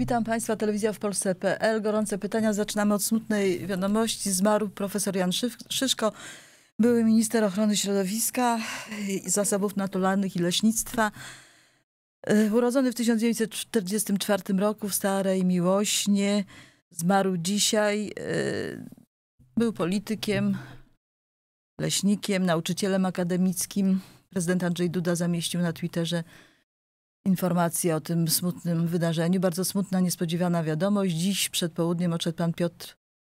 Witam Państwa, telewizja w Polsce.pl. Gorące pytania. Zaczynamy od smutnej wiadomości. Zmarł profesor Jan Szyszko, były minister ochrony środowiska, zasobów naturalnych i leśnictwa. Urodzony w 1944 roku w Starej Miłośnie. Zmarł dzisiaj. Był politykiem, leśnikiem, nauczycielem akademickim. Prezydent Andrzej Duda zamieścił na Twitterze informacje o tym smutnym wydarzeniu. Bardzo smutna, niespodziewana wiadomość. Dziś przed południem odszedł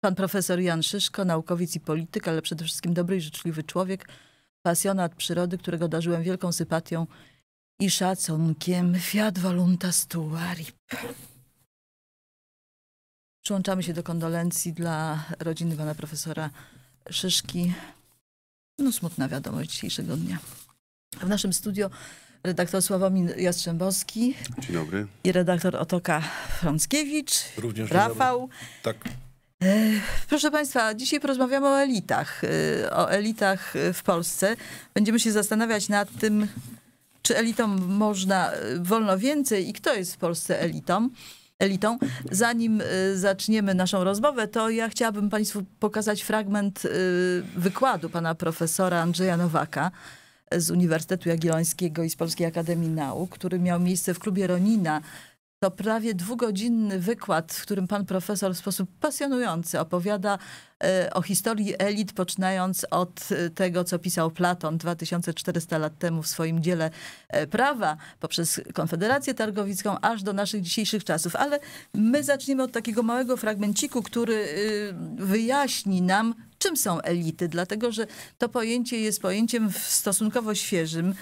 pan profesor Jan Szyszko, naukowiec i polityk, ale przede wszystkim dobry i życzliwy człowiek, pasjonat przyrody, którego darzyłem wielką sympatią i szacunkiem. Fiat voluntas tua, RIP. Przyłączamy się do kondolencji dla rodziny pana profesora Szyszki. No, smutna wiadomość dzisiejszego dnia. W naszym studio redaktor Sławomir Jastrzębowski. Dzień dobry. I redaktor Otoka-Frąckiewicz. Również Rafał. Tak. Proszę Państwa, dzisiaj porozmawiamy o elitach w Polsce. Będziemy się zastanawiać nad tym, czy elitom można wolno więcej i kto jest w Polsce elitą. Zanim zaczniemy naszą rozmowę, to ja chciałabym Państwu pokazać fragment wykładu pana profesora Andrzeja Nowaka z Uniwersytetu Jagiellońskiego i z Polskiej Akademii Nauk, który miał miejsce w klubie Ronina. To prawie dwugodzinny wykład, w którym pan profesor w sposób pasjonujący opowiada o historii elit, poczynając od tego, co pisał Platon 2400 lat temu w swoim dziele Prawa, poprzez Konfederację Targowicką, aż do naszych dzisiejszych czasów. Ale my zaczniemy od takiego małego fragmenciku, który wyjaśni nam, czym są elity, dlatego że to pojęcie jest pojęciem stosunkowo świeżym.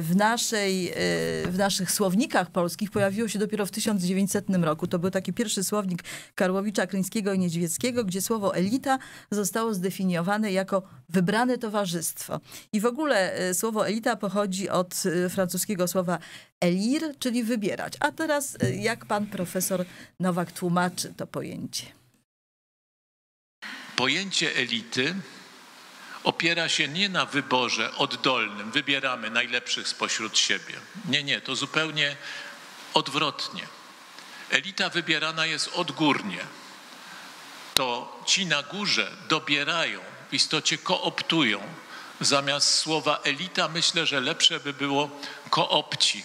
W naszych słownikach polskich pojawiło się dopiero w 1900 roku. To był taki pierwszy słownik Karłowicza, Kryńskiego i Niedźwieckiego, gdzie słowo elita zostało zdefiniowane jako wybrane towarzystwo. I w ogóle słowo elita pochodzi od francuskiego słowa elir, czyli wybierać. A teraz jak pan profesor Nowak tłumaczy to pojęcie? Pojęcie elity opiera się nie na wyborze oddolnym, wybieramy najlepszych spośród siebie. Nie, nie, to zupełnie odwrotnie. Elita wybierana jest odgórnie. To ci na górze dobierają, w istocie kooptują. Zamiast słowa elita myślę, że lepsze by było koopci.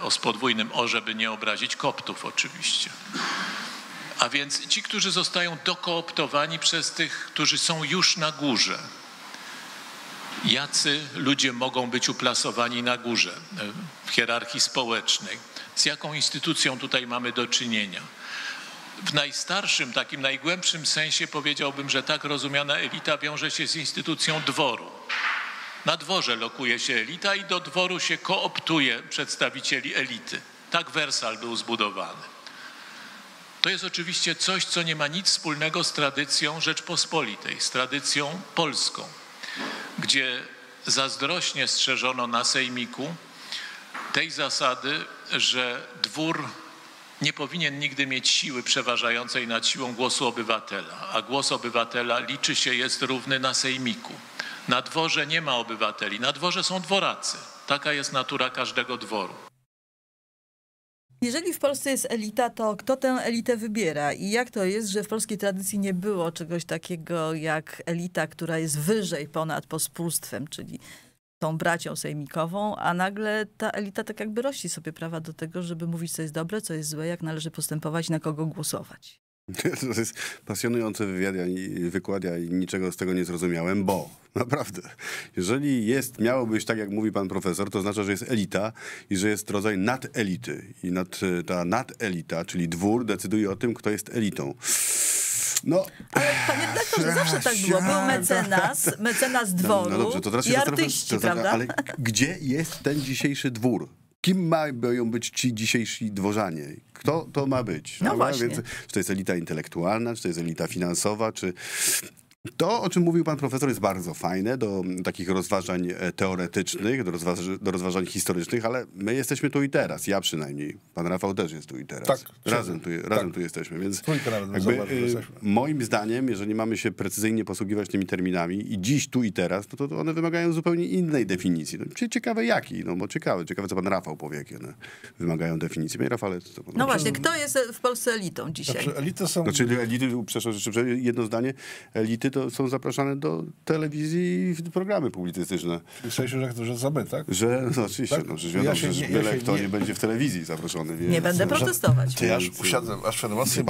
O, z podwójnym o, żeby nie obrazić koptów oczywiście. A więc ci, którzy zostają dokooptowani przez tych, którzy są już na górze. Jacy ludzie mogą być uplasowani na górze w hierarchii społecznej? Z jaką instytucją tutaj mamy do czynienia? W najstarszym, takim najgłębszym sensie powiedziałbym, że tak rozumiana elita wiąże się z instytucją dworu. Na dworze lokuje się elita i do dworu się kooptuje przedstawicieli elity. Tak Wersal był zbudowany. To jest oczywiście coś, co nie ma nic wspólnego z tradycją Rzeczpospolitej, z tradycją polską, gdzie zazdrośnie strzeżono na sejmiku tej zasady, że dwór nie powinien nigdy mieć siły przeważającej nad siłą głosu obywatela, a głos obywatela liczy się, jest równy na sejmiku. Na dworze nie ma obywateli, na dworze są dworacy. Taka jest natura każdego dworu. Jeżeli w Polsce jest elita, to kto tę elitę wybiera? I jak to jest, że w polskiej tradycji nie było czegoś takiego jak elita, która jest wyżej ponad pospólstwem, czyli tą bracią sejmikową, a nagle ta elita tak jakby rości sobie prawa do tego, żeby mówić, co jest dobre, co jest złe, jak należy postępować, na kogo głosować. To jest pasjonujący wywiad i wykład, ja niczego z tego nie zrozumiałem, bo naprawdę, jeżeli jest, miało być tak, jak mówi pan profesor, to znaczy, że jest elita i że jest rodzaj nadelity. I ta nadelita, czyli dwór, decyduje o tym, kto jest elitą. No. Ale panie redaktorze, zawsze tak było. Był mecenas dworu, no dobrze, to teraz i artyści, prawda? Ale gdzie jest ten dzisiejszy dwór? Kim mają być ci dzisiejsi dworzanie? Kto to ma być? No właśnie. Więc, czy to jest elita intelektualna, czy to jest elita finansowa, czy To, o czym mówił pan profesor, jest bardzo fajne do takich rozważań teoretycznych, do rozważań historycznych, ale my jesteśmy tu i teraz, ja przynajmniej. Pan Rafał też jest tu i teraz. Tak, razem tu jesteśmy, więc jakby, moim zdaniem, jeżeli mamy się precyzyjnie posługiwać tymi terminami i dziś, tu i teraz, no to one wymagają zupełnie innej definicji. No, ciekawe jaki, no bo ciekawe co pan Rafał powie, jakie one wymagają definicji. Panie Rafale, co pan... No właśnie, kto jest w Polsce elitą dzisiaj? Znaczy, elity są... Znaczy, elity, przepraszam, jedno zdanie, elity to są zapraszane do telewizji i programy publicystyczne. W sensie, że ktoś zabyt, tak? Że, no oczywiście, tak? No, przecież wiadomo, że byle kto nie będzie w telewizji zaproszony. Więc... Nie będę protestować. Ty aż usiadłem, aż przed mocno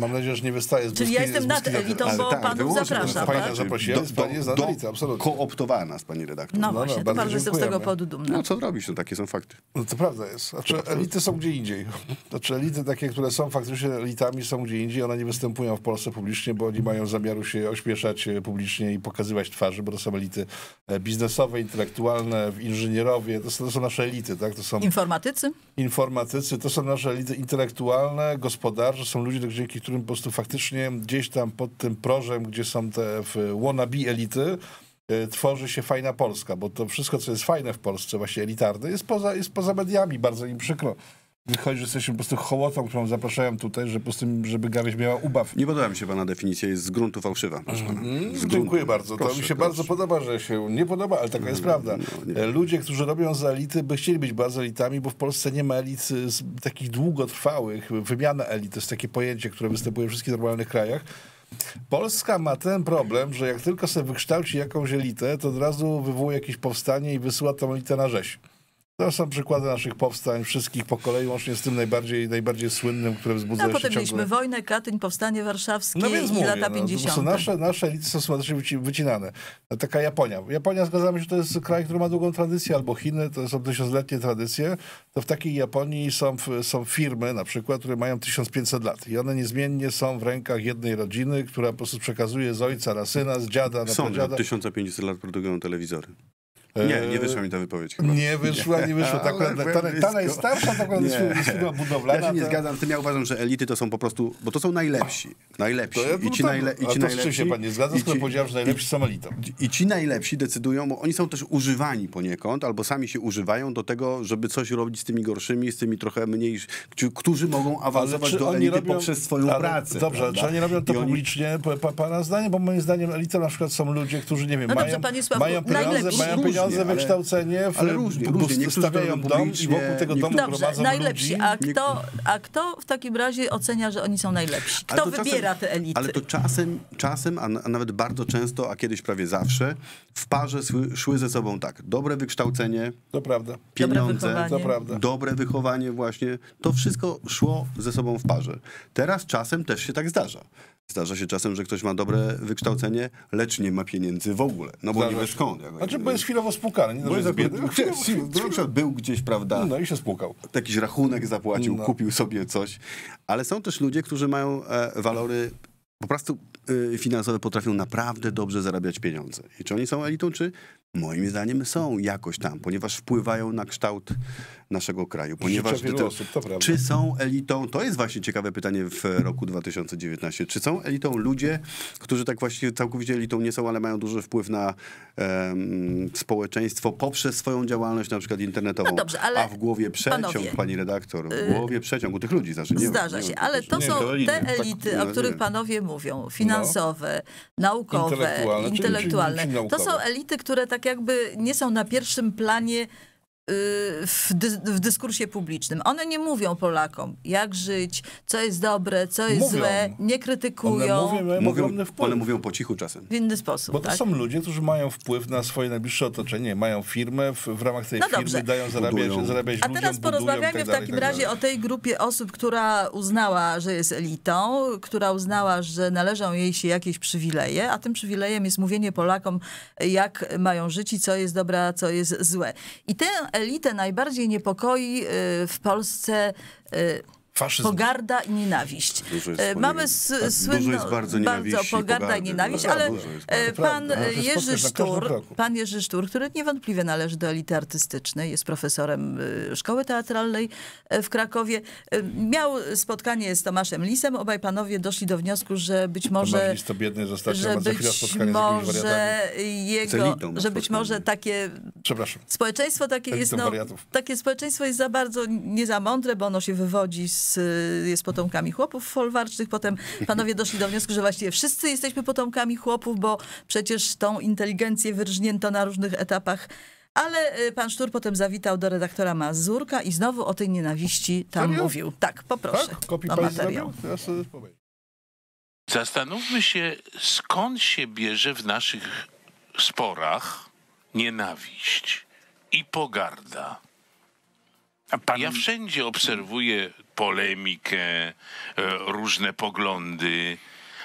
mam nadzieję, że nie wystaje z czyli ja jestem nad elitą, bo tak, panów zapraszam. Pani nas zaprosiła, pani jest nad elitą, absolutnie. Kooptowała nas pani redaktor. No właśnie, to bardzo jestem z tego powodu dumna. No co zrobisz, no takie są fakty. No to prawda jest. Znaczy elity są gdzie indziej. Znaczy elity takie, które są faktycznie elitami, są gdzie indziej, one nie występują w Polsce publicznie, bo oni mają zamiaru się ośmieszać publicznie i pokazywać twarzy, bo to są elity biznesowe, intelektualne, inżynierowie, to są nasze elity, tak? To są informatycy? Informatycy, to są nasze elity intelektualne, gospodarze, są ludzie, dzięki którym po prostu faktycznie gdzieś tam pod tym prożem, gdzie są te wannabe elity, tworzy się fajna Polska, bo to wszystko, co jest fajne w Polsce, właśnie elitarne, jest poza mediami, bardzo im przykro. Wychodzi, że jesteśmy po prostu hołotą, którą zapraszałem tutaj, żeby gawieś miała ubaw. Nie podoba mi się pana definicja, jest z gruntu fałszywa. Dziękuję bardzo. Proszę, to mi się bardzo podoba, że się nie podoba, ale taka jest prawda. No, ludzie, którzy robią za elity, by chcieli być bardzo elitami, bo w Polsce nie ma elit takich długotrwałych. Wymiana elit to jest takie pojęcie, które występuje w wszystkich normalnych krajach. Polska ma ten problem, że jak tylko sobie wykształci jakąś elitę, to od razu wywołuje jakieś powstanie i wysyła tą elitę na rzeź. To są przykłady naszych powstań, wszystkich po kolei, łącznie z tym najbardziej słynnym, które wzbudza się ciągle. Potem mieliśmy wojnę, Katyń, powstanie warszawskie i lata 50. Nasze elity są znacznie wycinane. Taka Japonia. Japonia, zgadzamy się, że to jest kraj, który ma długą tradycję, albo Chiny, to są tysiącletnie tradycje. To w takiej Japonii są firmy, na przykład, które mają 1500 lat i one niezmiennie są w rękach jednej rodziny, która po prostu przekazuje z ojca na syna, z dziada na pradziada. 1500 lat produkują telewizory. Nie wyszła mi ta wypowiedź. Chyba. Nie wyszła. Ta najstarsza, taka firma budowlana. Ja się nie zgadzam z tym, ja uważam, że elity to są po prostu, bo to są najlepsi. Najlepsi. I ci najlepsi. Się pan nie zgadza, skoro powiedziałem, że najlepsi są elitą. I ci najlepsi decydują, bo oni są też używani poniekąd, albo sami się używają do tego, żeby coś robić z tymi gorszymi, z tymi trochę mniej, którzy mogą awansować do elity poprzez swoją pracę. Dobrze, czy oni robią to publicznie, pana zdaniem, bo moim zdaniem elitą na przykład są ludzie, którzy, nie wiem, mają pieniądze, wykształcenie, ale różnie. Stawiają dom i wokół tego domu prowadzą najlepsi. Ludzi. A kto w takim razie ocenia, że oni są najlepsi? Kto wybiera te elity? Ale to czasem, a nawet bardzo często, a kiedyś prawie zawsze, w parze szły ze sobą tak. Dobre wykształcenie, to prawda. Pieniądze, dobre wychowanie właśnie. To wszystko szło ze sobą w parze. Teraz czasem też się tak zdarza. Zdarza się czasem, że ktoś ma dobre wykształcenie, lecz nie ma pieniędzy w ogóle. No bo nie wie skąd. Znaczy, bo jest chwilowo spłukany. Nie bo jest biedny. Był gdzieś, prawda? No i się spłukał. Jakiś rachunek zapłacił, kupił sobie coś. Ale są też ludzie, którzy mają walory po prostu finansowe, potrafią naprawdę dobrze zarabiać pieniądze. I czy oni są elitą, czy... Moim zdaniem są jakoś tam, ponieważ wpływają na kształt naszego kraju. Ponieważ czy są elitą, to jest właśnie ciekawe pytanie w roku 2019, czy są elitą ludzie, którzy tak właściwie całkowicie elitą nie są, ale mają duży wpływ na społeczeństwo poprzez swoją działalność na przykład internetową. No dobrze, ale a w głowie przeciąg, panowie, pani redaktor, w głowie przeciągu tych ludzi. Znaczy, zdarza się, ale to są te elity, tak, o których panowie mówią, finansowe, naukowe, intelektualne. To są elity, które tak jakby nie są na pierwszym planie w dyskursie publicznym. One nie mówią Polakom, jak żyć, co jest dobre, co jest złe, nie krytykują. One mówią po cichu czasem. W inny sposób. Bo to są ludzie, którzy mają wpływ na swoje najbliższe otoczenie, mają firmę, w ramach tej firmy dają zarabiać ludziom. A teraz porozmawiamy w takim razie o tej grupie osób, która uznała, że jest elitą, która uznała, że należą jej się jakieś przywileje, a tym przywilejem jest mówienie Polakom, jak mają żyć i co jest dobre, a co jest złe. I tę elitę najbardziej niepokoi w Polsce Faszyzm. Pogarda i nienawiść. Mamy słynną bardzo pogarda i nienawiść, ale pan Jerzy Stuhr, który niewątpliwie należy do elity artystycznej, jest profesorem szkoły teatralnej w Krakowie, miał spotkanie z Tomaszem Lisem. Obaj panowie doszli do wniosku, że być może takie społeczeństwo jest za bardzo nie za mądre, bo ono się wywodzi z jest potomkami chłopów folwarcznych. Potem panowie doszli do wniosku, że właściwie wszyscy jesteśmy potomkami chłopów, bo przecież tą inteligencję wyrżnięto na różnych etapach. Ale pan Stuhr potem zawitał do redaktora Mazurka i znowu o tej nienawiści tam mówił. Tak, poproszę o materiał. Zastanówmy się, skąd się bierze w naszych sporach nienawiść i pogarda. Ja wszędzie obserwuję polemikę, różne poglądy,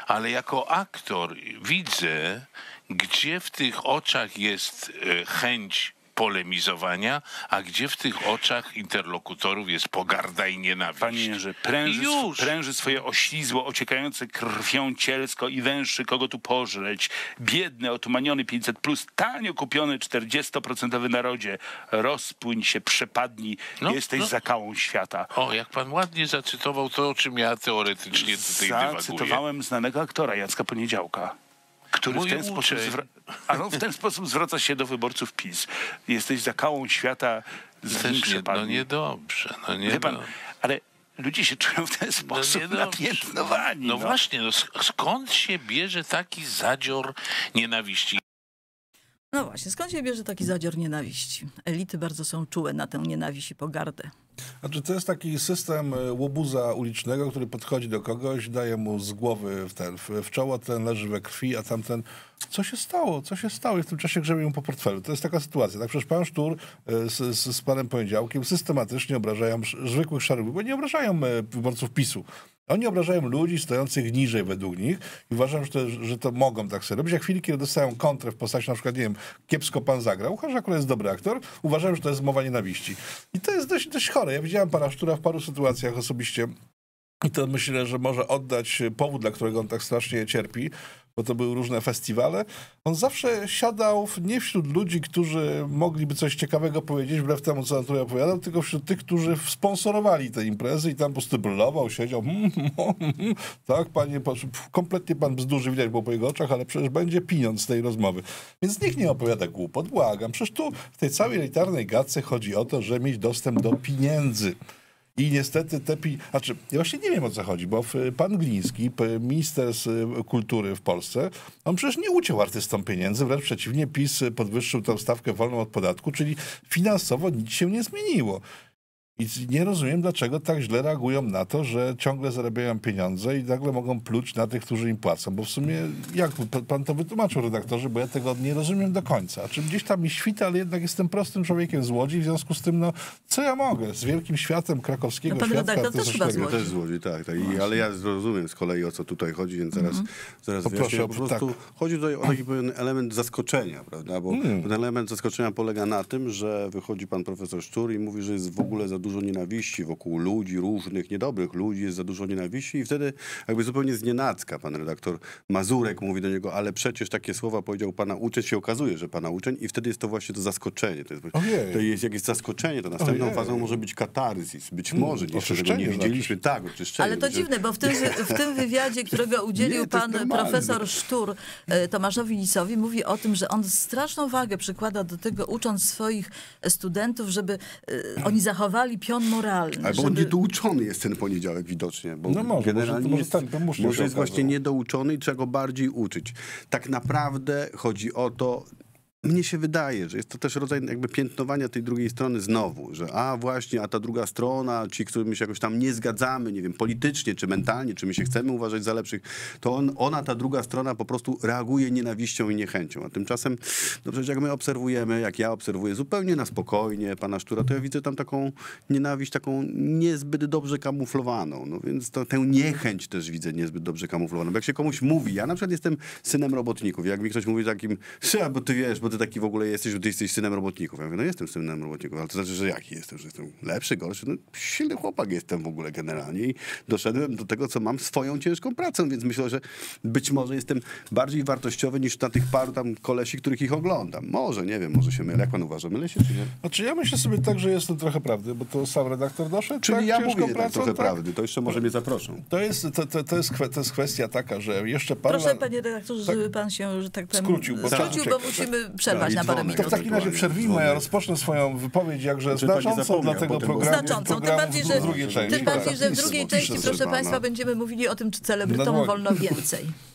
ale jako aktor widzę, gdzie w tych oczach jest chęć polemizowania, a gdzie w tych oczach interlokutorów jest pogarda i nienawiść. Panie Jerzy, pręży swoje oślizło, ociekające krwią cielsko i węszy, kogo tu pożreć. Biedny, otumaniony 500+, tanio kupiony 40% narodzie. Rozpłyń się, przepadnij, jesteś zakałą świata. O, jak pan ładnie zacytował to, o czym ja teoretycznie tutaj dywaguję. Zacytowałem znanego aktora Jacka Poniedziałka, który w ten sposób zwraca się do wyborców PiS. Jesteś zakałą świata. Niedobrze. Ale ludzie się czują w ten sposób napiętnowani. No właśnie, skąd się bierze taki zadzior nienawiści? No właśnie, skąd się bierze taki zadzior nienawiści? Elity bardzo są czułe na tę nienawiść i pogardę. Znaczy, to jest taki system łobuza ulicznego, który podchodzi do kogoś, daje mu z głowy w czoło, ten leży we krwi, a tamten... Co się stało? Co się stało? I w tym czasie grzebie mu po portfelu. To jest taka sytuacja. Tak, przecież pan Stuhr z panem Poniedziałkiem systematycznie obrażają zwykłych szarych, bo nie obrażają wyborców PiS-u. Oni obrażają ludzi stojących niżej według nich i uważam, że to mogą tak sobie robić. Jak chwili, kiedy dostają kontrę w postaci na przykład, nie wiem, kiepsko pan zagrał, uważam, że akurat jest dobry aktor, uważam, że to jest mowa nienawiści. I to jest dość chore. Ja widziałem pana Stuhra w paru sytuacjach osobiście i to myślę, że może oddać powód, dla którego on tak strasznie cierpi, bo to były różne festiwale. On zawsze siadał nie wśród ludzi, którzy mogliby coś ciekawego powiedzieć, wbrew temu, co on tutaj opowiadał, tylko wśród tych, którzy sponsorowali te imprezy i tam po prostu brylował, siedział. Tak, panie, kompletnie pan bzdurzy, widać było po jego oczach, ale przecież będzie pieniądz z tej rozmowy. Więc niech nie opowiada głupot, błagam. Przecież tu w tej całej elitarnej gadce chodzi o to, że mieć dostęp do pieniędzy. I niestety znaczy, ja właśnie nie wiem, o co chodzi, bo pan Gliński, minister kultury w Polsce, on przecież nie uciął artystom pieniędzy, wręcz przeciwnie, PiS podwyższył tę stawkę wolną od podatku, czyli finansowo nic się nie zmieniło. I nie rozumiem, dlaczego tak źle reagują na to, że ciągle zarabiają pieniądze i nagle mogą pluć na tych, którzy im płacą. Bo w sumie, jak pan to wytłumaczył, redaktorze, bo ja tego nie rozumiem do końca. Czy gdzieś tam mi świta, ale jednak jestem prostym człowiekiem z Łodzi, w związku z tym, no, co ja mogę z wielkim światem krakowskiego świata artystycznego. Pan redaktor też z Łodzi, tak. Ale ja zrozumiem z kolei, o co tutaj chodzi, więc zaraz wyjaśnię. Po prostu chodzi tutaj o taki pewien element zaskoczenia, prawda? Bo ten element zaskoczenia polega na tym, że wychodzi pan profesor Stuhr i mówi, że jest w ogóle za dużo nienawiści wokół ludzi, różnych niedobrych ludzi, jest za dużo nienawiści i wtedy jakby zupełnie znienacka pan redaktor Mazurek mówi do niego, ale przecież takie słowa powiedział pana uczeń, się okazuje, że pana uczeń i wtedy jest to właśnie to zaskoczenie. To jest jakieś zaskoczenie, to następną fazą może być katarzys, być może jeszcze tego nie widzieliśmy. Tak, oczyszczenie. Ale to dziwne, bo w tym wywiadzie, którego udzielił pan profesor Stuhr Tomaszowi Lisowi, mówi o tym, że on straszną wagę przykłada do tego, ucząc swoich studentów, żeby oni zachowali pion moralny. Albo on niedouczony jest ten Poniedziałek widocznie, bo no może, generalnie może jest właśnie niedouczony i trzeba go bardziej uczyć. Tak naprawdę chodzi o to, mnie się wydaje, że jest to też rodzaj jakby piętnowania tej drugiej strony znowu, że właśnie, ta druga strona, ci, którymi się jakoś tam nie zgadzamy, nie wiem, politycznie, czy mentalnie, czy my się chcemy uważać za lepszych, to ta druga strona po prostu reaguje nienawiścią i niechęcią. A tymczasem, no przecież jak my obserwujemy, jak ja obserwuję zupełnie na spokojnie pana Stuhra, to ja widzę tam taką nienawiść, taką niezbyt dobrze kamuflowaną. No więc tę niechęć też widzę niezbyt dobrze kamuflowaną. Bo jak się komuś mówi, ja na przykład jestem synem robotników, jak mi ktoś mówi takim, bo ty wiesz, bo ty taki w ogóle jesteś, bo ty jesteś synem robotników. Ja mówię, no jestem synem robotników, ale to znaczy, że jaki jestem? Że jestem lepszy, gorszy? No silny chłopak jestem w ogóle generalnie i doszedłem do tego, co mam swoją ciężką pracą, więc myślę, że być może jestem bardziej wartościowy niż na tych paru tam kolesi, których ich oglądam. Może, nie wiem, może się mylę. Jak pan uważa, mylę się czy nie? Znaczy ja myślę sobie tak, że jest to trochę prawdy, bo to sam redaktor doszedł. Czyli tak, ja mówię pracą, tak, trochę tak? prawdy, to jeszcze może mnie zaproszą. To jest kwestia taka, że jeszcze parę... Proszę panie redaktorze, tak, żeby pan się, że tak powiem, skrócił, bo musimy przerwać na parę minut. To w takim razie przerwijmy, ja rozpocznę swoją wypowiedź jakże znaczącą dla tego programu. Znaczącą, tym bardziej, że w drugiej części, proszę państwa, będziemy mówili o tym, czy celebrytom wolno więcej.